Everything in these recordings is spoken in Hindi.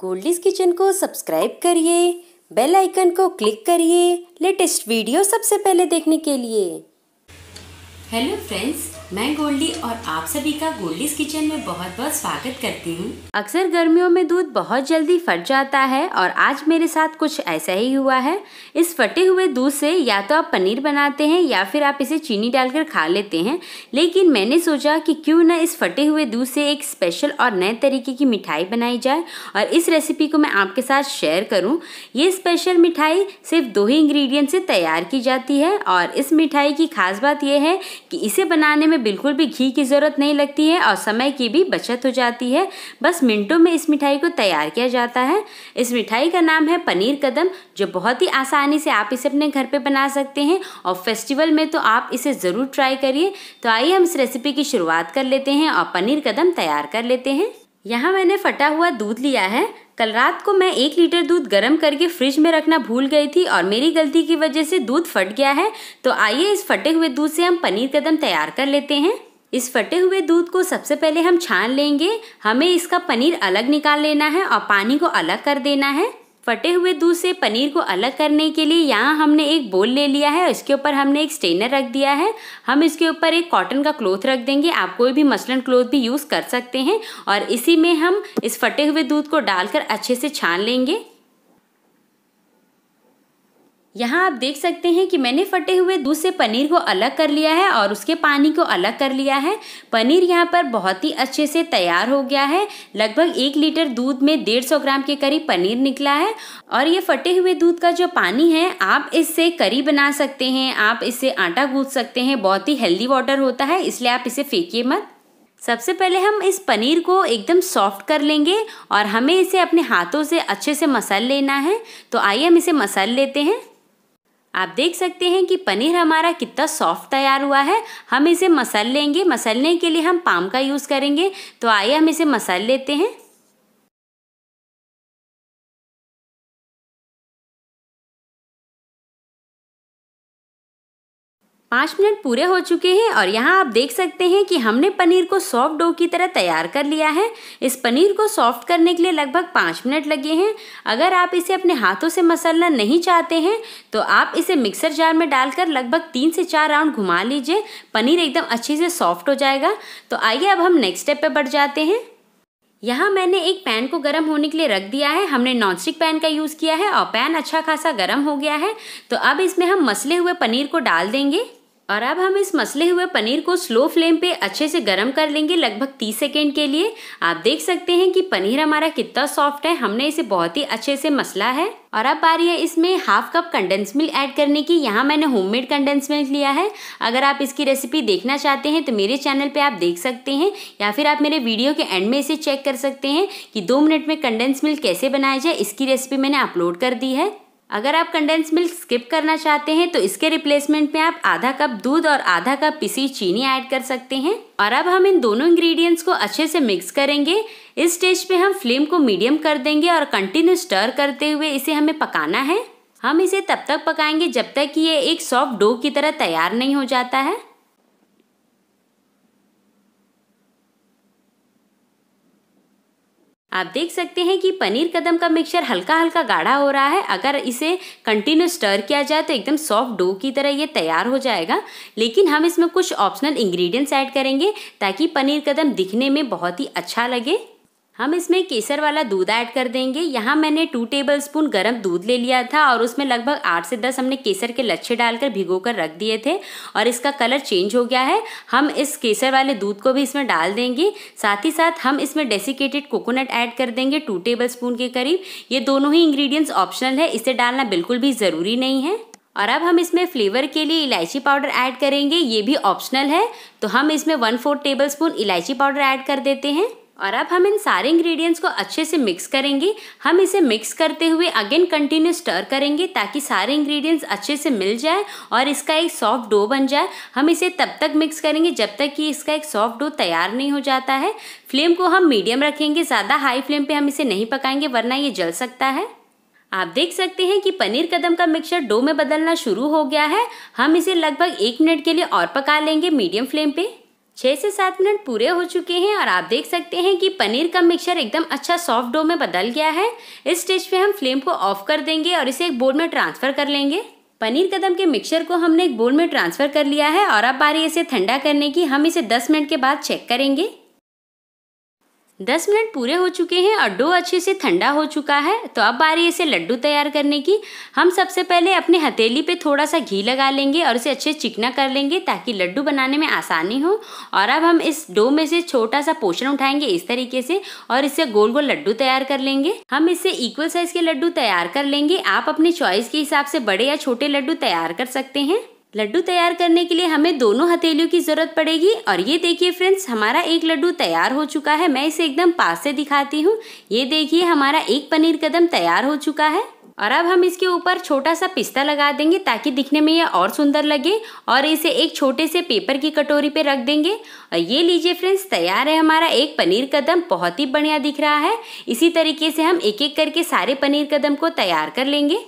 गोल्डीज किचन को सब्सक्राइब करिए, बेल आइकन को क्लिक करिए लेटेस्ट वीडियो सबसे पहले देखने के लिए। हेलो फ्रेंड्स, मैं गोल्डी और आप सभी का गोल्डीज किचन में बहुत बहुत स्वागत करती हूँ। अक्सर गर्मियों में दूध बहुत जल्दी फट जाता है और आज मेरे साथ कुछ ऐसा ही हुआ है। इस फटे हुए दूध से या तो आप पनीर बनाते हैं या फिर आप इसे चीनी डालकर खा लेते हैं, लेकिन मैंने सोचा कि क्यों ना इस फटे हुए दूध से एक स्पेशल और नए तरीके की मिठाई बनाई जाए और इस रेसिपी को मैं आपके साथ शेयर करूँ। ये स्पेशल मिठाई सिर्फ दो ही इंग्रेडिएंट से तैयार की जाती है और इस मिठाई की खास बात यह है कि इसे बनाने में बिल्कुल भी घी की ज़रूरत नहीं लगती है और समय की भी बचत हो जाती है। बस मिनटों में इस मिठाई को तैयार किया जाता है। इस मिठाई का नाम है पनीर कदम, जो बहुत ही आसानी से आप इसे अपने घर पे बना सकते हैं और फेस्टिवल में तो आप इसे ज़रूर ट्राई करिए। तो आइए हम इस रेसिपी की शुरुआत कर लेते हैं और पनीर कदम तैयार कर लेते हैं। यहाँ मैंने फटा हुआ दूध लिया है। कल रात को मैं 1 लीटर दूध गर्म करके फ्रिज में रखना भूल गई थी और मेरी गलती की वजह से दूध फट गया है। तो आइए इस फटे हुए दूध से हम पनीर कदम तैयार कर लेते हैं। इस फटे हुए दूध को सबसे पहले हम छान लेंगे। हमें इसका पनीर अलग निकाल लेना है और पानी को अलग कर देना है। फटे हुए दूध से पनीर को अलग करने के लिए यहाँ हमने एक बोल ले लिया है, इसके ऊपर हमने एक स्टेनर रख दिया है। हम इसके ऊपर एक कॉटन का क्लॉथ रख देंगे, आप कोई भी मसलन क्लॉथ भी यूज़ कर सकते हैं, और इसी में हम इस फटे हुए दूध को डालकर अच्छे से छान लेंगे। यहाँ आप देख सकते हैं कि मैंने फटे हुए दूध से पनीर को अलग कर लिया है और उसके पानी को अलग कर लिया है। पनीर यहाँ पर बहुत ही अच्छे से तैयार हो गया है। लगभग 1 लीटर दूध में 150 ग्राम के करीब पनीर निकला है। और ये फटे हुए दूध का जो पानी है, आप इससे करी बना सकते हैं, आप इससे आटा गूँथ सकते हैं। बहुत ही हेल्दी वाटर होता है, इसलिए आप इसे फेंकिए मत। सबसे पहले हम इस पनीर को एकदम सॉफ्ट कर लेंगे और हमें इसे अपने हाथों से अच्छे से मसल लेना है। तो आइए हम इसे मसल लेते हैं। आप देख सकते हैं कि पनीर हमारा कितना सॉफ्ट तैयार हुआ है। हम इसे मसल लेंगे। मसलने के लिए हम पाम का यूज़ करेंगे। तो आइए हम इसे मसल लेते हैं। पाँच मिनट पूरे हो चुके हैं और यहाँ आप देख सकते हैं कि हमने पनीर को सॉफ्ट डो की तरह तैयार कर लिया है। इस पनीर को सॉफ्ट करने के लिए लगभग 5 मिनट लगे हैं। अगर आप इसे अपने हाथों से मसलना नहीं चाहते हैं तो आप इसे मिक्सर जार में डालकर लगभग 3 से 4 राउंड घुमा लीजिए। पनीर एकदम अच्छे से सॉफ्ट हो जाएगा। तो आइए अब हम नेक्स्ट स्टेप पर बढ़ जाते हैं। यहाँ मैंने एक पैन को गर्म होने के लिए रख दिया है। हमने नॉनस्टिक पैन का यूज़ किया है और पैन अच्छा खासा गर्म हो गया है। तो अब इसमें हम मसले हुए पनीर को डाल देंगे और अब हम इस मसले हुए पनीर को स्लो फ्लेम पे अच्छे से गर्म कर लेंगे लगभग 30 सेकेंड के लिए। आप देख सकते हैं कि पनीर हमारा कितना सॉफ्ट है, हमने इसे बहुत ही अच्छे से मसला है। और अब आ रही है इसमें 1/2 कप कंडेंस मिल्क ऐड करने की। यहाँ मैंने होममेड कंडेंस मिल्क लिया है। अगर आप इसकी रेसिपी देखना चाहते हैं तो मेरे चैनल पे आप देख सकते हैं या फिर आप मेरे वीडियो के एंड में इसे चेक कर सकते हैं कि 2 मिनट में कंडेंस मिल्क कैसे बनाया जाए, इसकी रेसिपी मैंने अपलोड कर दी है। अगर आप कंडेंस मिल्क स्किप करना चाहते हैं तो इसके रिप्लेसमेंट में आप 1/2 कप दूध और 1/2 कप पिसी चीनी ऐड कर सकते हैं। और अब हम इन दोनों इंग्रेडिएंट्स को अच्छे से मिक्स करेंगे। इस स्टेज पे हम फ्लेम को मीडियम कर देंगे और कंटिन्यू स्टर करते हुए इसे हमें पकाना है। हम इसे तब तक पकाएंगे जब तक कि ये एक सॉफ्ट डो की तरह तैयार नहीं हो जाता है। आप देख सकते हैं कि पनीर कदम का मिक्सचर हल्का हल्का गाढ़ा हो रहा है। अगर इसे कंटिन्यू स्टर किया जाए तो एकदम सॉफ्ट डो की तरह ये तैयार हो जाएगा। लेकिन हम इसमें कुछ ऑप्शनल इंग्रेडिएंट्स ऐड करेंगे ताकि पनीर कदम दिखने में बहुत ही अच्छा लगे। हम इसमें केसर वाला दूध ऐड कर देंगे। यहाँ मैंने 2 टेबलस्पून गर्म दूध ले लिया था और उसमें लगभग 8 से 10 हमने केसर के लच्छे डालकर भिगो कर रख दिए थे और इसका कलर चेंज हो गया है। हम इस केसर वाले दूध को भी इसमें डाल देंगे। साथ ही साथ हम इसमें डेसिकेटेड कोकोनट ऐड कर देंगे 2 टेबलस्पून के करीब। ये दोनों ही इंग्रेडिएंट्स ऑप्शनल है, इसे डालना बिल्कुल भी ज़रूरी नहीं है। और अब हम इसमें फ्लेवर के लिए इलायची पाउडर ऐड करेंगे, ये भी ऑप्शनल है। तो हम इसमें 1/4 टेबलस्पून इलायची पाउडर ऐड कर देते हैं। और अब हम इन सारे इंग्रेडिएंट्स को अच्छे से मिक्स करेंगे। हम इसे मिक्स करते हुए अगेन कंटिन्यू स्टर करेंगे ताकि सारे इंग्रेडिएंट्स अच्छे से मिल जाए और इसका एक सॉफ्ट डो बन जाए। हम इसे तब तक मिक्स करेंगे जब तक कि इसका एक सॉफ्ट डो तैयार नहीं हो जाता है। फ्लेम को हम मीडियम रखेंगे, ज़्यादा हाई फ्लेम पे हम इसे नहीं पकाएंगे वरना ये जल सकता है। आप देख सकते हैं कि पनीर कदम का मिक्सचर डो में बदलना शुरू हो गया है। हम इसे लगभग 1 मिनट के लिए और पका लेंगे मीडियम फ्लेम पर। 6 से 7 मिनट पूरे हो चुके हैं और आप देख सकते हैं कि पनीर का मिक्सचर एकदम अच्छा सॉफ्ट डो में बदल गया है। इस स्टेज पे हम फ्लेम को ऑफ कर देंगे और इसे एक बोल में ट्रांसफ़र कर लेंगे। पनीर कदम के मिक्सचर को हमने एक बोल में ट्रांसफ़र कर लिया है और अब बारी इसे ठंडा करने की। हम इसे 10 मिनट के बाद चेक करेंगे। 10 मिनट पूरे हो चुके हैं और डो अच्छे से ठंडा हो चुका है। तो अब बारी इसे लड्डू तैयार करने की। हम सबसे पहले अपने हथेली पे थोड़ा सा घी लगा लेंगे और इसे अच्छे चिकना कर लेंगे ताकि लड्डू बनाने में आसानी हो। और अब हम इस डो में से छोटा सा पोर्शन उठाएंगे इस तरीके से और इससे गोल गोल लड्डू तैयार कर लेंगे। हम इससे इक्वल साइज़ के लड्डू तैयार कर लेंगे। आप अपनी चॉइस के हिसाब से बड़े या छोटे लड्डू तैयार कर सकते हैं। लड्डू तैयार करने के लिए हमें दोनों हथेलियों की ज़रूरत पड़ेगी। और ये देखिए फ्रेंड्स, हमारा एक लड्डू तैयार हो चुका है। मैं इसे एकदम पास से दिखाती हूँ। ये देखिए हमारा एक पनीर कदम तैयार हो चुका है। और अब हम इसके ऊपर छोटा सा पिस्ता लगा देंगे ताकि दिखने में ये और सुंदर लगे। और इसे एक छोटे से पेपर की कटोरी पे रख देंगे। और ये लीजिए फ्रेंड्स, तैयार है हमारा एक पनीर कदम। बहुत ही बढ़िया दिख रहा है। इसी तरीके से हम एक एक करके सारे पनीर कदम को तैयार कर लेंगे।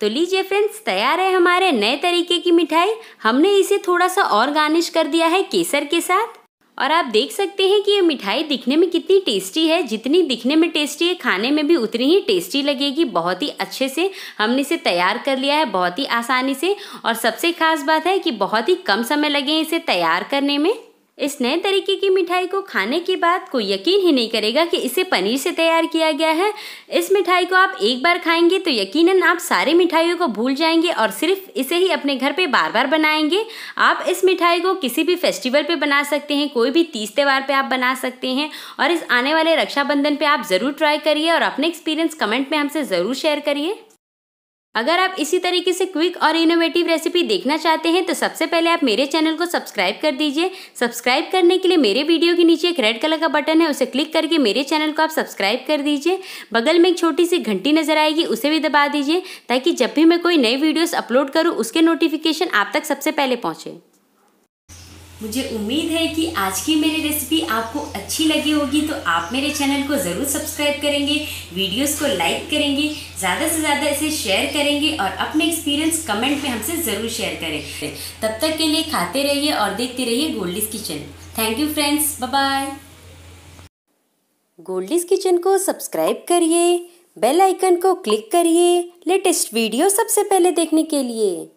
तो लीजिए फ्रेंड्स, तैयार है हमारे नए तरीके की मिठाई। हमने इसे थोड़ा सा और गार्निश कर दिया है केसर के साथ। और आप देख सकते हैं कि ये मिठाई दिखने में कितनी टेस्टी है। जितनी दिखने में टेस्टी है, खाने में भी उतनी ही टेस्टी लगेगी। बहुत ही अच्छे से हमने इसे तैयार कर लिया है, बहुत ही आसानी से। और सबसे खास बात है कि बहुत ही कम समय लगे इसे तैयार करने में। इस नए तरीके की मिठाई को खाने के बाद कोई यकीन ही नहीं करेगा कि इसे पनीर से तैयार किया गया है। इस मिठाई को आप एक बार खाएंगे तो यकीनन आप सारी मिठाइयों को भूल जाएंगे और सिर्फ इसे ही अपने घर पे बार बार बनाएंगे। आप इस मिठाई को किसी भी फेस्टिवल पे बना सकते हैं, कोई भी तीज त्यौहार पे आप बना सकते हैं। और इस आने वाले रक्षाबंधन पे आप ज़रूर ट्राई करिए और अपने एक्सपीरियंस कमेंट में हमसे ज़रूर शेयर करिए। अगर आप इसी तरीके से क्विक और इनोवेटिव रेसिपी देखना चाहते हैं तो सबसे पहले आप मेरे चैनल को सब्सक्राइब कर दीजिए। सब्सक्राइब करने के लिए मेरे वीडियो के नीचे एक रेड कलर का बटन है, उसे क्लिक करके मेरे चैनल को आप सब्सक्राइब कर दीजिए। बगल में एक छोटी सी घंटी नज़र आएगी, उसे भी दबा दीजिए ताकि जब भी मैं कोई नई वीडियोस अपलोड करूँ उसके नोटिफिकेशन आप तक सबसे पहले पहुँचे। मुझे उम्मीद है कि आज की मेरी रेसिपी आपको अच्छी लगी होगी। तो आप मेरे चैनल को ज़रूर सब्सक्राइब करेंगे, वीडियोस को लाइक करेंगे, ज़्यादा से ज़्यादा इसे शेयर करेंगे और अपने एक्सपीरियंस कमेंट में हमसे ज़रूर शेयर करें। तब तक के लिए खाते रहिए और देखते रहिए Goldie's kitchen. Thank you friends, bye bye. Goldie's kitchen को सब्सक्राइब करिए, बेल आइकन को क्लिक करिए लेटेस्ट वीडियो सबसे पहले देखने के लिए।